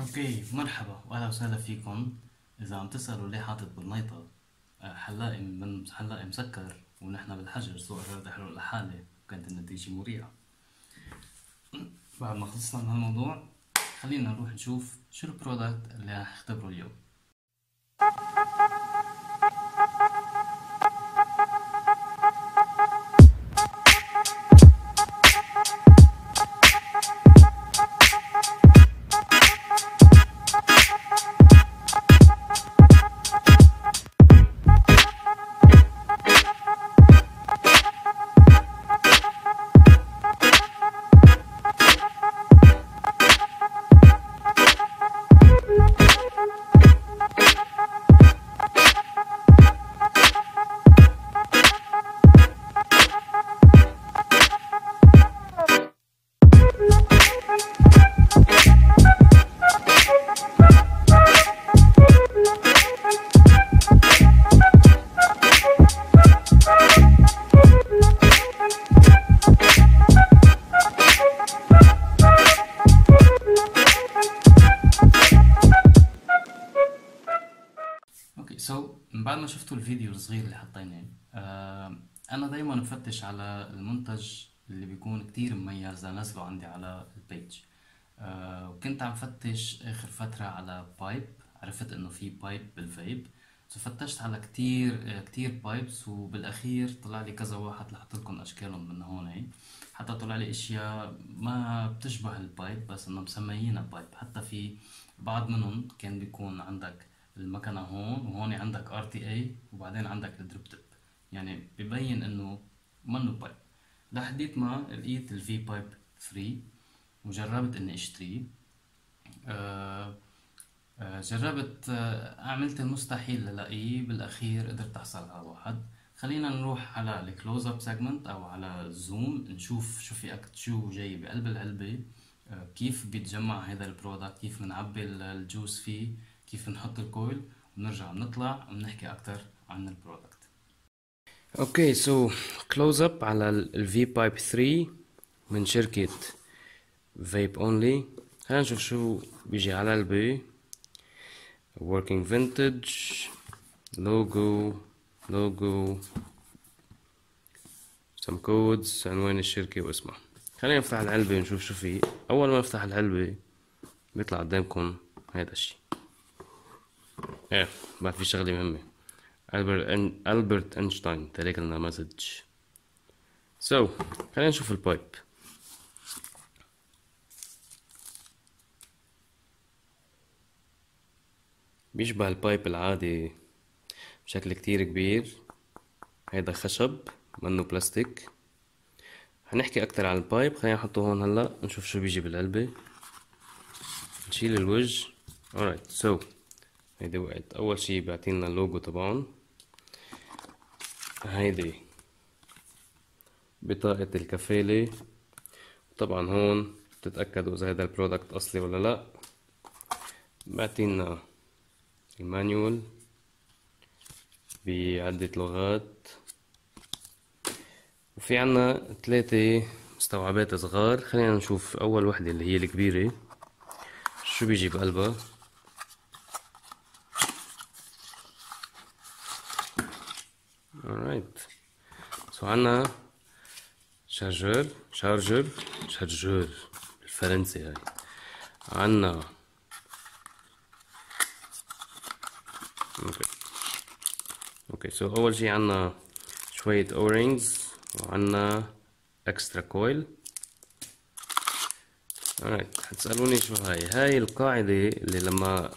اوكي مرحبا واهلا وسهلا فيكم. اذا عم تسالوا ليه حاطط بالنيطه حلاقي من حلاقي مسكر ونحن بالحجر، سو قررت احرق لحالي وكانت النتيجه مريعه. بعد ما خلصنا من هالموضوع خلينا نروح نشوف شو البرودكت اللي رح نختبره اليوم. بعد ما شفتوا الفيديو الصغير اللي حطيناه، انا دايما بفتش على المنتج اللي بيكون كتير مميز لانزله عندي على البيج. وكنت عم فتش اخر فترة على بايب، عرفت انه في بايب بالفيب، ففتشت على كتير بايبس، وبالاخير طلع لي كذا واحد لحط لكم اشكالهم من هون، حتى طلع لي اشياء ما بتشبه البايب بس انه مسميينها بايب. حتى في بعض منهم كان بيكون عندك المكنة هون وهون عندك RTA وبعدين عندك الدروب تب، يعني ببين انه منه بايب. لحديت ما لقيت VPipe 3 وجربت اني اشتريه. جربت، عملت المستحيل للاقيه، بالاخير قدرت احصل على واحد. خلينا نروح على الكلوز اب سيجمنت او على الزوم نشوف شو في شو جاي بقلب العلبة، كيف بيتجمع هذا البرودكت، كيف بنعبي الجوز فيه، كيف نحط الكويل، ونرجع نطلع ونحكي اكثر عن البرودكت. اوكي سو كلوز اب على VPipe 3 من شركه VapeOnly. خلينا نشوف شو بيجي على البي. working vintage logo some codes، عنوان الشركه واسمها. خلينا نفتح العلبه ونشوف شو فيه. اول ما نفتح العلبه بيطلع قدامكم هذا الشيء. ايه بعد في شغلة مهمة، ألبرت أينشتاين تارك لنا مسج. سو خلينا نشوف البايب. بيشبه البايب العادي بشكل كتير كبير، هيدا خشب منه بلاستيك. هنحكي أكتر عن البايب، خلينا نحطه هون هلا نشوف شو بيجي بالعلبة. نشيل الوجه. alright سو هيدي وقت. أول شي بيعطينا اللوجو طبعا، هيدي بطاقة الكفالة، طبعا هون بتتأكدوا إذا هيدا البرودكت أصلي ولا لأ. بيعطينا المانيول بعدة لغات، وفي عنا 3 مستوعبات صغار. خلينا نشوف أول وحدة اللي هي الكبيرة شو بيجي بقلبها. عنا شارجر بالفرنسي هاي، عنا اوكي سو اول شي عنا شوية اورينجز وعنا اكسترا كويل. alright حتسألوني شو هاي. هاي القاعدة اللي لما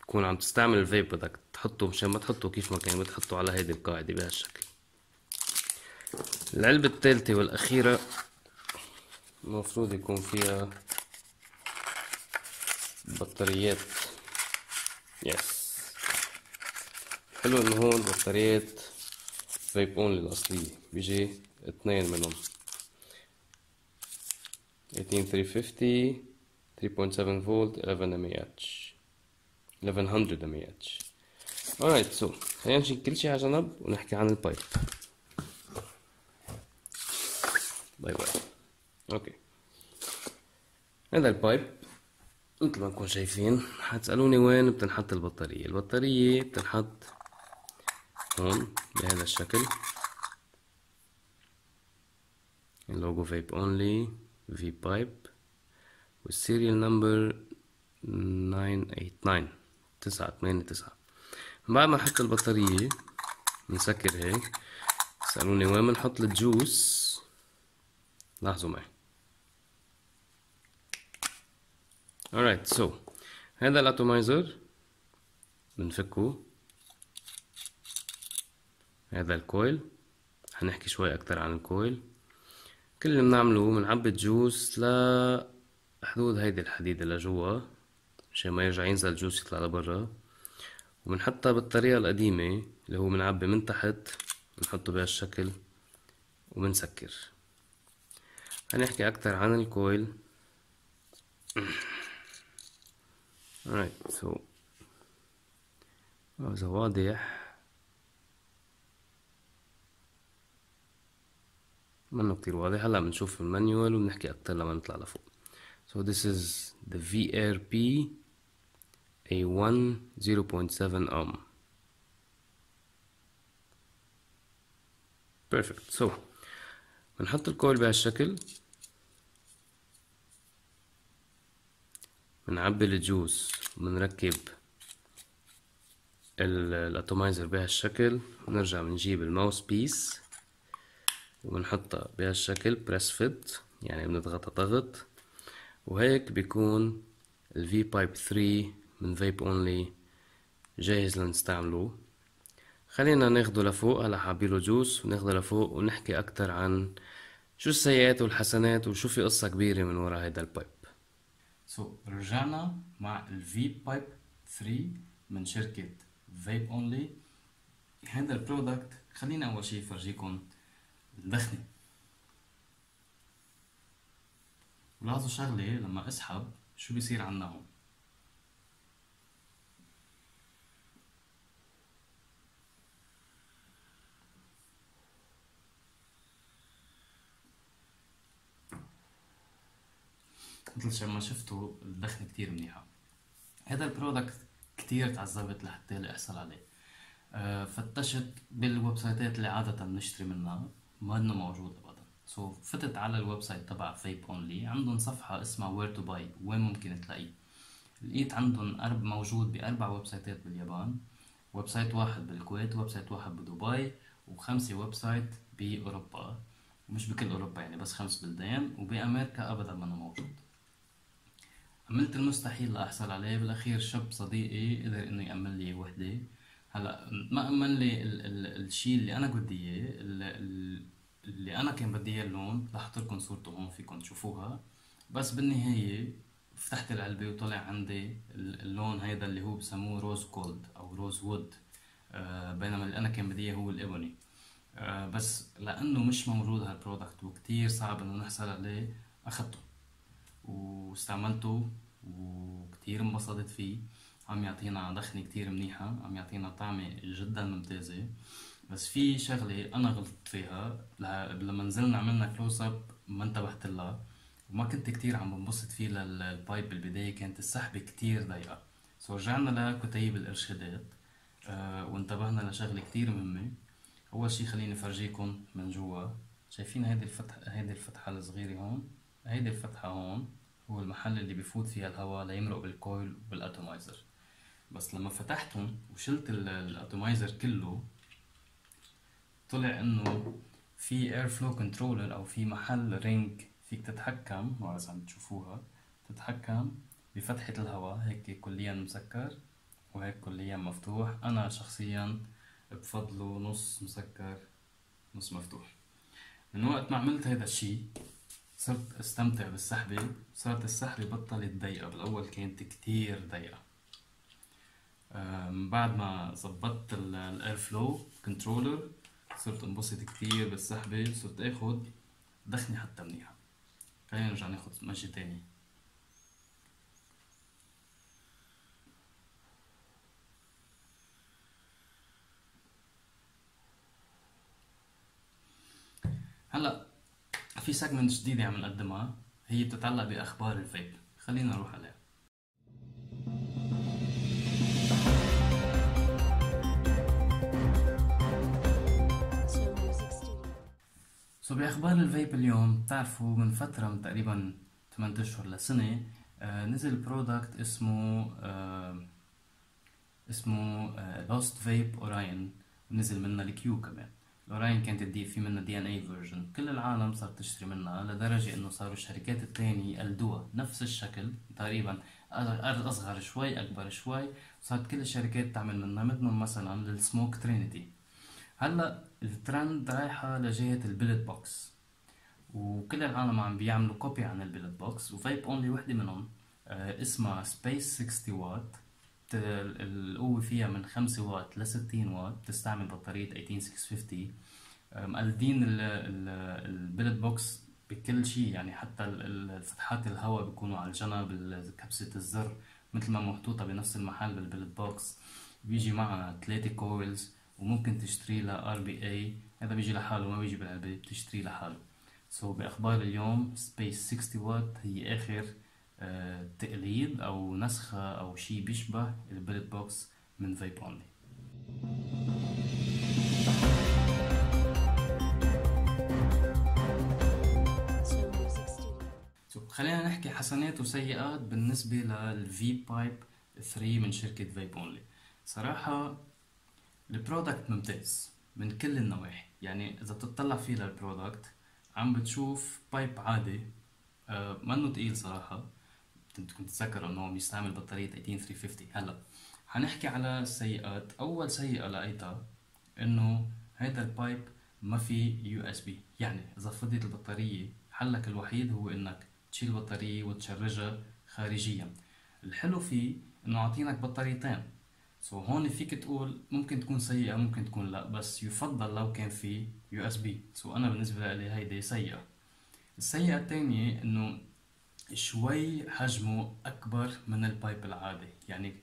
تكون عم تستعمل الفيب بدك تحطه، مشان ما تحطه كيف ما كان بتحطه على هيدي القاعدة بهالشكل. العلبة الثالثة والأخيرة المفروض يكون فيها بطاريات. يس حلو إنه هون بطاريات فيب أونلي الأصلية، بيجي 2 منهم 18350 3.7 فولت 1100 mAh. alright so خلينا نشيل كل شي على جنب ونحكي عن البايب. باي باي. اوكي هذا البايب مثل ما نكون شايفين. حتسألوني وين بتنحط البطارية؟ البطارية بتنحط هون بهذا الشكل، اللوجو فيب اونلي في بايب، والسيريال نمبر 989. بعد ما نحط البطارية نسكر هيك. سألوني وين بنحط الجوس؟ لاحظوا معي. alright so هذا الاتومايزر بنفكه، هذا الكويل، هنحكي شوي اكتر عن الكويل. كل اللي بنعمله بنعبي جوس لحدود هيدي الحديد اللي جوا مشان ما يرجع ينزل جوس يطلع لبرا، وبنحطها بالطريقة القديمة اللي هو بنعبي من تحت بنحطه بهالشكل وبنسكر. هنحكي اكتر عن الكويل. alright so هذا واضح منه كتير واضح. هلا بنشوف المانيوال وبنحكي اكتر لما نطلع لفوق. so this is the VRP A1 0.7 ohm. perfect. so بنحط الكويل بهالشكل، بنعبي الجوز، بنركب الاتومايزر بهالشكل، بنرجع بنجيب الماوس بيس وبنحطها بهالشكل بريس فيت، يعني بنضغطها ضغط، وهيك بيكون الفي بايب 3 من فيب اونلي جاهز لنستعمله. خلينا ناخده لفوق. هلا حابيله جوز وناخده لفوق ونحكي اكتر عن شو السيئات والحسنات وشو في قصة كبيرة من ورا هيدا البايب. رجعنا مع VPipe 3 من شركة Vape Only. هذا البرودكت خلينا أول شي فرجيكم الدخنة. ولاحظوا شغلة، لما أسحب شو بيصير عنا هون؟ مثل ما شفتوا الدخنة كتير منيحة. هذا البرودكت كتير تعذبت لحتى احصل عليه. فتشت بالويب سايتات اللي عادة بنشتري منها، ما انه موجود ابدا. فتت على الويب سايت تبع فيب اونلي، عندهم صفحة اسمها وير تو باي، وين ممكن تلاقيه. لقيت عندهم موجود باربع ويب سايتات باليابان، ويب سايت واحد بالكويت، ويب سايت واحد بدبي، وخمسة ويب سايت باوروبا، مش بكل اوروبا يعني، بس 5 بلدان، وبامريكا ابدا ما موجود. عملت المستحيل لأحصل عليه. بالأخير شاب صديقي قدر إنه يأمن لي وحدة. هلا ما أمن لي الشيء اللي أنا بدي إياه، اللي أنا كان بدي إياه اللون. رح لكم صورته هون فيكم تشوفوها. بس بالنهاية فتحت العلبة وطلع عندي اللون هيدا اللي هو بسموه روز جولد أو روز وود، بينما اللي أنا كان بدي إياه هو الإبوني. بس لأنه مش موجود هالبرودكت وكتير صعب إنه نحصل عليه، أخدته واستعملته وكتير انبسطت فيه. عم يعطينا دخنة كتير منيحة، عم يعطينا طعمة جدا ممتازة. بس في شغلة أنا غلطت فيها لما نزلنا عملنا كلوز اب، ما انتبهت لها وما كنت كتير عم بنبسط فيه. للبايب بالبداية كانت السحبة كتير ضيقة. رجعنا لكتيب الإرشادات وانتبهنا لشغلة كتير مهمة. أول شي خليني فرجيكم من جوا. شايفين هيدي الفتحة الصغيرة هون؟ هيدي الفتحة هون هو المحل اللي بيفوت فيها الهواء ليمرق بالكويل والاتومايزر. بس لما فتحتهم وشلت الاتومايزر كله، طلع انه في اير فلو كنترولر او في محل رينج فيك تتحكم، ما بعرف عم تشوفوها، تتحكم بفتحة الهواء. هيك كليا مسكر وهيك كليا مفتوح. انا شخصيا بفضله نص مسكر نص مفتوح. من وقت ما عملت هيدا الشي صرت استمتع بالسحبة، صارت السحبة بطلت ضيقة. بالاول كانت كتير ضيقة. بعد ما ظبطت الاير فلو كنترولر صرت انبسط كتير بالسحبة، صرت اخد دخنة حتى منيحة. خلينا نرجع ناخد ماشي تاني. هلا في سيجمنت جديدة عم نقدمها، هي بتتعلق بأخبار الفيب. خلينا نروح عليها. سو بأخبار الفيب اليوم، بتعرفوا من فترة من تقريبا 8 أشهر لسنة نزل برودكت اسمه Lost Vibe Orion، ونزل منها الكيو كمان. الأوراين كانت تضيف في منها DNA version، كل العالم صار تشتري منها لدرجة إنه صاروا الشركات التانية يقلدوها نفس الشكل تقريبا، أصغر شوي أكبر شوي، صارت كل الشركات تعمل منها، منهم مثلا السموك ترينيتي. هلا الترند رايحة لجهة البلت بوكس، وكل العالم عم بيعملوا كوبي عن البلت بوكس، وفيب اونلي وحدة منهم اسمها سبيس 60 وات، القوة فيها من 5 واط ل 60 واط، بتستعمل بطارية 18650. مقلدين البلت بوكس بكل شيء، يعني حتى فتحات الهواء بيكونوا على الجنب، كبسة الزر مثل ما محطوطة بنفس المحل بالبلت بوكس، بيجي معها 3 كويلز، وممكن تشتري لها RBA، هذا بيجي لحاله ما بيجي بالعلبة، بتشتري لحاله. سو بأخبار اليوم سبيس 60 واط هي آخر تقليد أو نسخة أو شيء بيشبه البلت بوكس من فيب أونلي. خلينا نحكي حسنات وسيئات بالنسبة للفيبايب 3 من شركة فيب أونلي. صراحة البرودكت ممتاز من كل النواحي، يعني إذا بتطلع فيه للبرودكت عم بتشوف بايب عادي منه تقيل صراحة، كنت اتذكر انه عم يستعمل بطارية 18350. هلا حنحكي على السيئات. اول سيئة لقيتها انه هيدا البايب ما في USB، يعني اذا فضيت البطارية حلك الوحيد هو انك تشيل البطارية وتشرجها خارجيا. الحلو فيه انه عاطينك بطاريتين، سو هون فيك تقول ممكن تكون سيئة ممكن تكون لا، بس يفضل لو كان في USB. سو انا بالنسبة لي هيدي سيئة. السيئة الثانية انه شوي حجمه اكبر من البايب العادي، يعني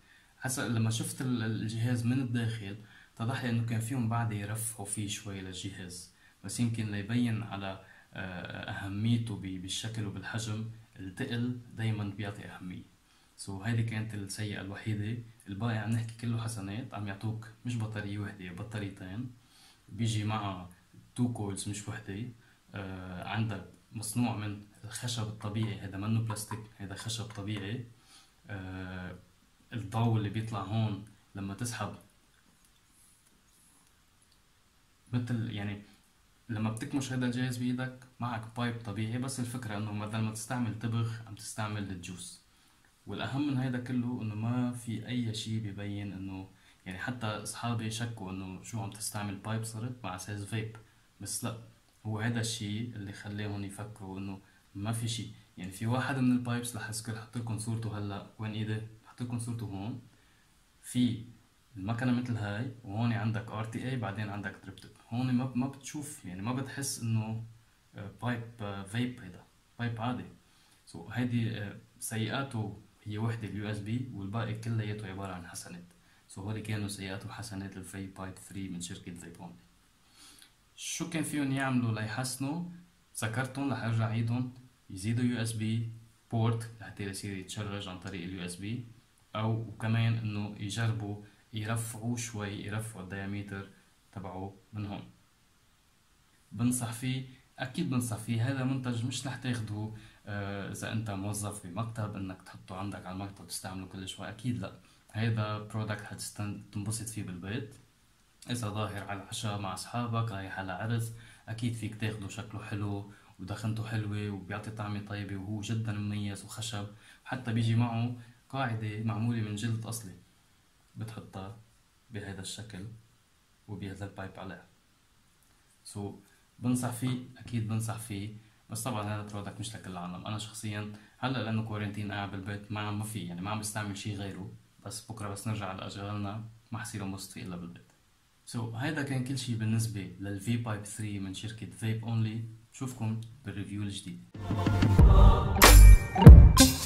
حسب لما شفت الجهاز من الداخل اتضح لي انه كان فيهم بعد يرفعوا فيه شوي للجهاز، بس يمكن ليبين على اهميته بالشكل وبالحجم، التقل دايما بيعطي اهمية. سو هيدي كانت السيئة الوحيدة، الباقي عم نحكي كله حسنات. عم يعطوك مش بطارية وحدة بطاريتين، بيجي معها 2 كولز مش وحدة، عندك مصنوع من الخشب الطبيعي، هذا منه بلاستيك هذا خشب طبيعي. الضوء اللي بيطلع هون لما تسحب مثل، يعني لما بتكمش هذا الجهاز بايدك معك بايب طبيعي، بس الفكرة انه بدل ما تستعمل تبغ عم تستعمل الجوس. والاهم من هيدا كله انه ما في اي شيء ببين انه، يعني حتى اصحابي شكوا انه شو عم تستعمل بايب صارت مع اساس فيب، بس لا، هو هذا الشيء اللي خليهم يفكروا انه ما في شيء. يعني في واحد من البايبس رح احط لكم صورته هلا، وين ايده؟ احط لكم صورته هون، في المكنه مثل هاي، وهون عندك RTA، بعدين عندك تريبتك، هون ما بتشوف، يعني ما بتحس انه بايب فيب، هيدا بايب عادي. سو هيدي سيئاته هي وحده USB، والباقي كلياته عباره عن حسنات. سو هول كانوا سيئات وحسنات الفيب بايب 3 من شركه فيب أونلي. شو كان فيهم يعملوا ليحسنوا؟ ذكرتهم، رح ارجع عيدهم، يزيدوا USB بورت لحتى يصير يتشرج عن طريق USB، او وكمان انه يجربوا يرفعوا شوي، يرفعوا الدياميتر تبعه من هون. بنصح فيه، اكيد بنصح فيه، هذا منتج مش رح تاخده اذا انت موظف بمكتب انك تحطه عندك على المكتب تستعمله كل شوي، اكيد لا، هذا برودكت حتنبسط فيه بالبيت. إذا ظاهر على العشاء مع أصحابك، رايح على عرس، أكيد فيك تاخده، شكله حلو ودخنته حلوة وبيعطي طعمة طيبة، وهو جدا مميز وخشب، حتى بيجي معه قاعدة معمولة من جلد أصلي، بتحطها بهذا الشكل وبهذا البايب عليها. سو بنصح فيه، أكيد بنصح فيه، بس طبعا هذا برودكت مش لكل العالم. أنا شخصيا هلا لأنه كورنتين قاعد بالبيت ما في، يعني ما عم بستعمل شي غيره، بس بكره بس نرجع على أشغالنا ما حصير مبسوط إلا بالبيت. سو هيدا كان كل شيء بالنسبة للفيبايب 3 من شركة فيب أونلي. بشوفكم بالريفيو الجديد.